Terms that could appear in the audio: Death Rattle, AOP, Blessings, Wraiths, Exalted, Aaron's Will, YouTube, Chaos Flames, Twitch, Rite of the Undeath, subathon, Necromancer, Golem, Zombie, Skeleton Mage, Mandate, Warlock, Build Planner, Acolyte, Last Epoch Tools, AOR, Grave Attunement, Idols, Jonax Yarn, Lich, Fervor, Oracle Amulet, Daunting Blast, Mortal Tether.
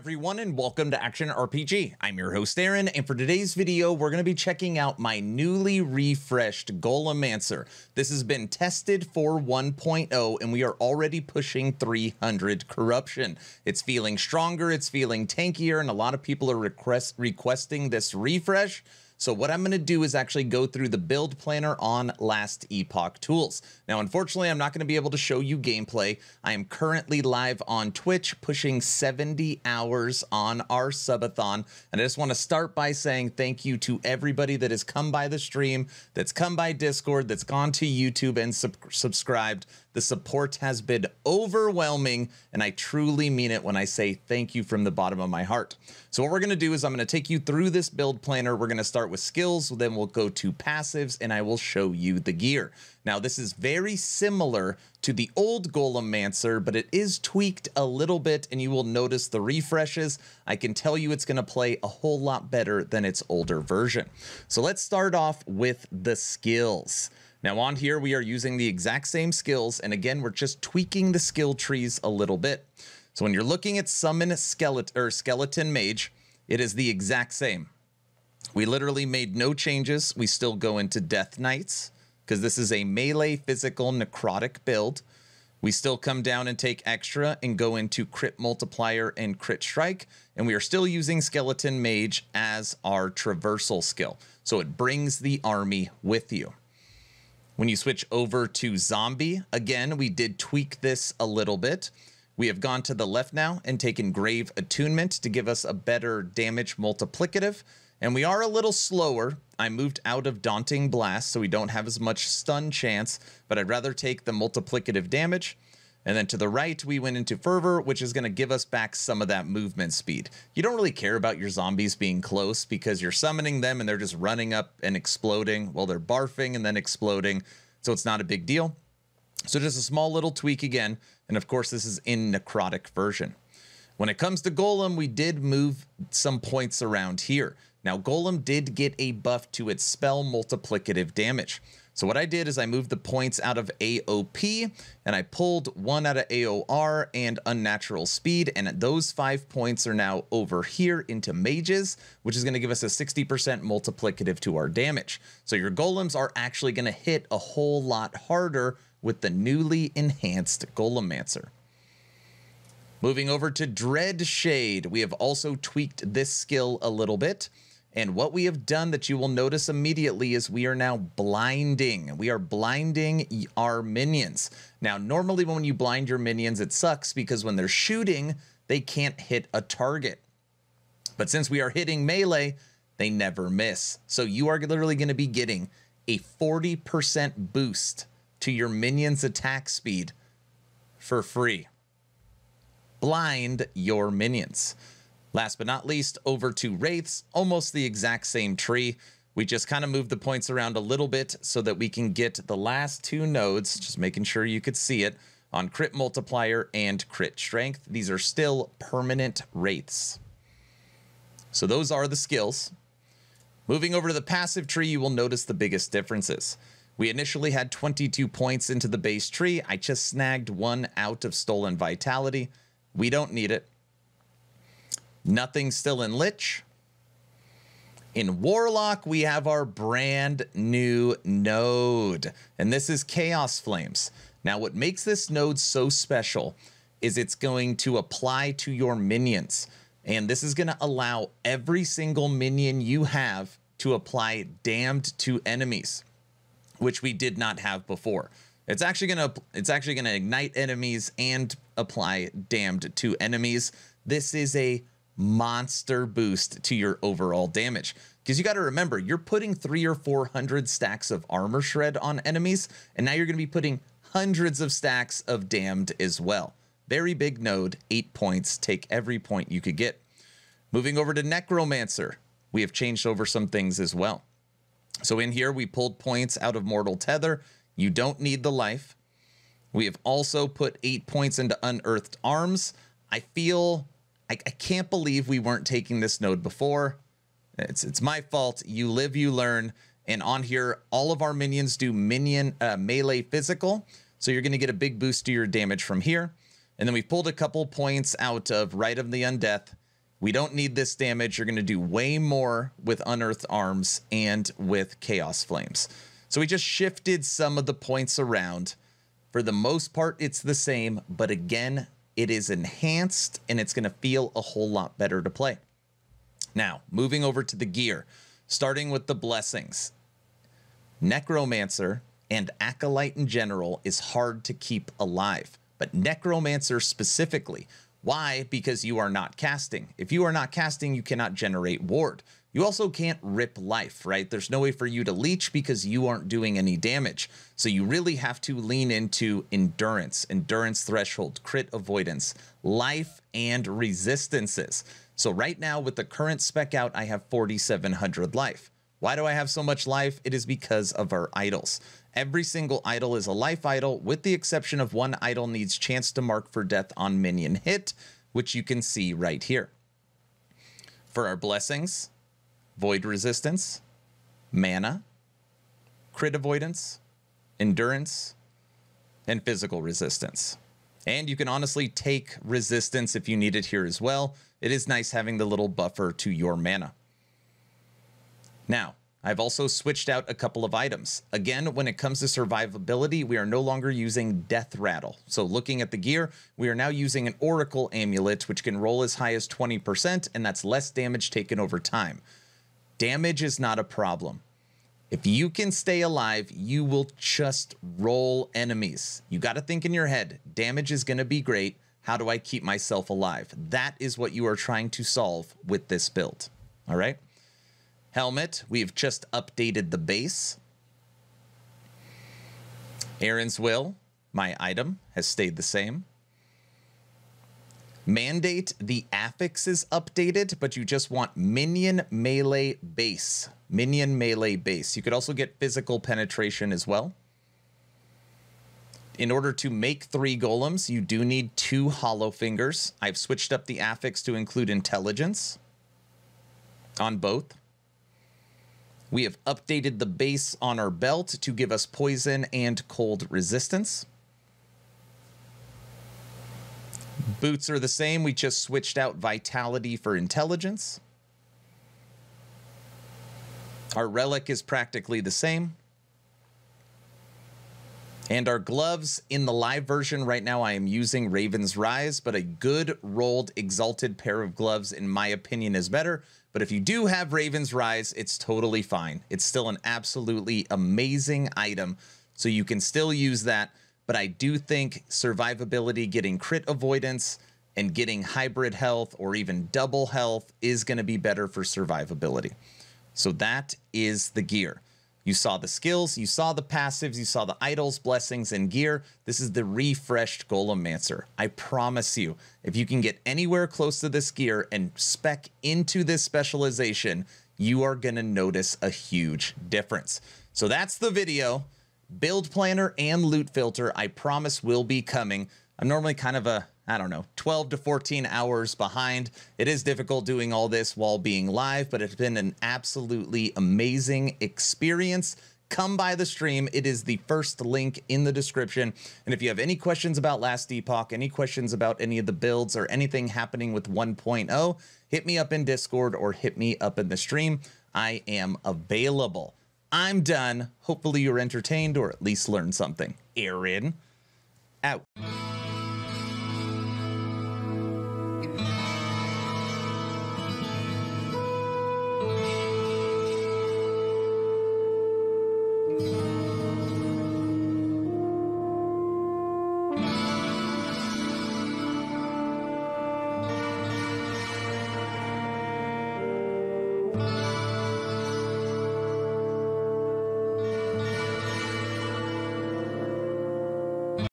everyone, and welcome to Action RPG. I'm your host, Aaron, and for today's video, we're going to be checking out my newly refreshed Golemancer. This has been tested for 1.0, and we are already pushing 300 corruption. It's feeling stronger, it's feeling tankier, and a lot of people are requesting this refresh. So what I'm going to do is actually go through the build planner on Last Epoch Tools. Now, unfortunately, I'm not going to be able to show you gameplay. I am currently live on Twitch, pushing 70 hours on our subathon. And I just want to start by saying thank you to everybody that has come by the stream, that's come by Discord, that's gone to YouTube and subscribed. The support has been overwhelming, and I truly mean it when I say thank you from the bottom of my heart. So what we're going to do is I'm going to take you through this build planner. We're going to start with skills, then we'll go to passives, and I will show you the gear. Now, this is very similar to the old Golemancer, but it is tweaked a little bit, and you will notice the refreshes. I can tell you it's going to play a whole lot better than its older version. So let's start off with the skills. Now on here, we are using the exact same skills, and again, we're just tweaking the skill trees a little bit. So when you're looking at Summon Skeleton Mage, it is the exact same. We literally made no changes. We still go into Death Knights, because this is a melee, physical, necrotic build. We still come down and take extra and go into Crit Multiplier and Crit Strike, and we are still using Skeleton Mage as our traversal skill. So it brings the army with you. When you switch over to Zombie, again, we did tweak this a little bit. We have gone to the left now and taken Grave Attunement to give us a better damage multiplicative. And we are a little slower. I moved out of Daunting Blast, so we don't have as much stun chance, but I'd rather take the multiplicative damage. And then to the right, we went into Fervor, which is going to give us back some of that movement speed. You don't really care about your zombies being close because you're summoning them and they're just running up and exploding. Well, they're barfing and then exploding, so it's not a big deal. So just a small little tweak again. And of course, this is in necrotic version. When it comes to Golem, we did move some points around here. Now, Golem did get a buff to its spell multiplicative damage. So what I did is I moved the points out of AOP, and I pulled one out of AOR and Unnatural Speed, and those 5 points are now over here into Mages, which is going to give us a 60% multiplicative to our damage. So your Golems are actually going to hit a whole lot harder with the newly enhanced Golemancer. Moving over to Dreadshade, we have also tweaked this skill a little bit. And what we have done that you will notice immediately is we are now blinding. We are blinding our minions. Now, normally when you blind your minions, it sucks because when they're shooting, they can't hit a target. But since we are hitting melee, they never miss. So you are literally going to be getting a 40% boost to your minion's attack speed for free. Blind your minions. Last but not least, over to Wraiths, almost the exact same tree. We just kind of moved the points around a little bit so that we can get the last two nodes, just making sure you could see it, on Crit Multiplier and Crit Strength. These are still permanent Wraiths. So those are the skills. Moving over to the passive tree, you will notice the biggest differences. We initially had 22 points into the base tree. I just snagged one out of Stolen Vitality. We don't need it. Nothing still in Lich. In Warlock, we have our brand new node, and this is Chaos Flames. Now, what makes this node so special is it's going to apply to your minions, and this is going to allow every single minion you have to apply Damned to enemies, which we did not have before. It's actually going to ignite enemies and apply Damned to enemies. This is a monster boost to your overall damage, because you got to remember, you're putting 300 or 400 stacks of armor shred on enemies, and now you're going to be putting hundreds of stacks of Damned as well. Very big node, 8 points. Take every point you could get. Moving over to Necromancer, we have changed over some things as well. So in here, we pulled points out of Mortal Tether. You don't need the life. We have also put 8 points into Unearthed Arms. I can't believe we weren't taking this node before. It's my fault. You live, you learn. And on here, all of our minions do melee physical. So you're going to get a big boost to your damage from here. And then we pulled a couple points out of Rite of the Undeath. We don't need this damage. You're going to do way more with Unearthed Arms and with Chaos Flames. So we just shifted some of the points around. For the most part, it's the same, but again, it is enhanced and it's going to feel a whole lot better to play. Now, moving over to the gear, starting with the blessings. Necromancer and Acolyte in general is hard to keep alive, but Necromancer specifically. Why? Because you are not casting. If you are not casting, you cannot generate ward. You also can't rip life, right? There's no way for you to leech because you aren't doing any damage. So you really have to lean into endurance, endurance threshold, crit avoidance, life, and resistances. So right now with the current spec out, I have 4,700 life. Why do I have so much life? It is because of our idols. Every single idol is a life idol, with the exception of one idol needs chance to mark for death on minion hit, which you can see right here. For our blessings, void resistance, mana, crit avoidance, endurance, and physical resistance. And you can honestly take resistance if you need it here as well. It is nice having the little buffer to your mana. Now, I've also switched out a couple of items. Again, when it comes to survivability, we are no longer using Death Rattle. So looking at the gear, we are now using an Oracle Amulet, which can roll as high as 20%, and that's less damage taken over time. Damage is not a problem. If you can stay alive, you will just roll enemies. You got to think in your head, damage is going to be great. How do I keep myself alive? That is what you are trying to solve with this build. All right. Helmet, we've just updated the base. Aaron's Will, my item, has stayed the same. Mandate, the affix is updated, but you just want minion melee base. Minion melee base. You could also get physical penetration as well. In order to make 3 golems, you do need 2 hollow fingers. I've switched up the affix to include intelligence on both. We have updated the base on our belt to give us poison and cold resistance. Boots are the same. We just switched out vitality for intelligence. Our relic is practically the same. And our gloves in the live version right now, I am using Raven's Rise, but a good rolled exalted pair of gloves, in my opinion, is better. But if you do have Raven's Rise, it's totally fine. It's still an absolutely amazing item, so you can still use that. But I do think survivability, getting crit avoidance, and getting hybrid health or even double health is going to be better for survivability. So that is the gear. You saw the skills, you saw the passives, you saw the idols, blessings, and gear. This is the refreshed Golemancer. I promise you, if you can get anywhere close to this gear and spec into this specialization, you are going to notice a huge difference. So that's the video. Build planner and loot filter, I promise, will be coming. I'm normally kind of a, I don't know, 12 to 14 hours behind. It is difficult doing all this while being live, but it's been an absolutely amazing experience. Come by the stream. It is the first link in the description. And if you have any questions about Last Epoch, any questions about any of the builds or anything happening with 1.0, hit me up in Discord or hit me up in the stream. I am available. I'm done. Hopefully you're entertained or at least learned something. Aaron, out.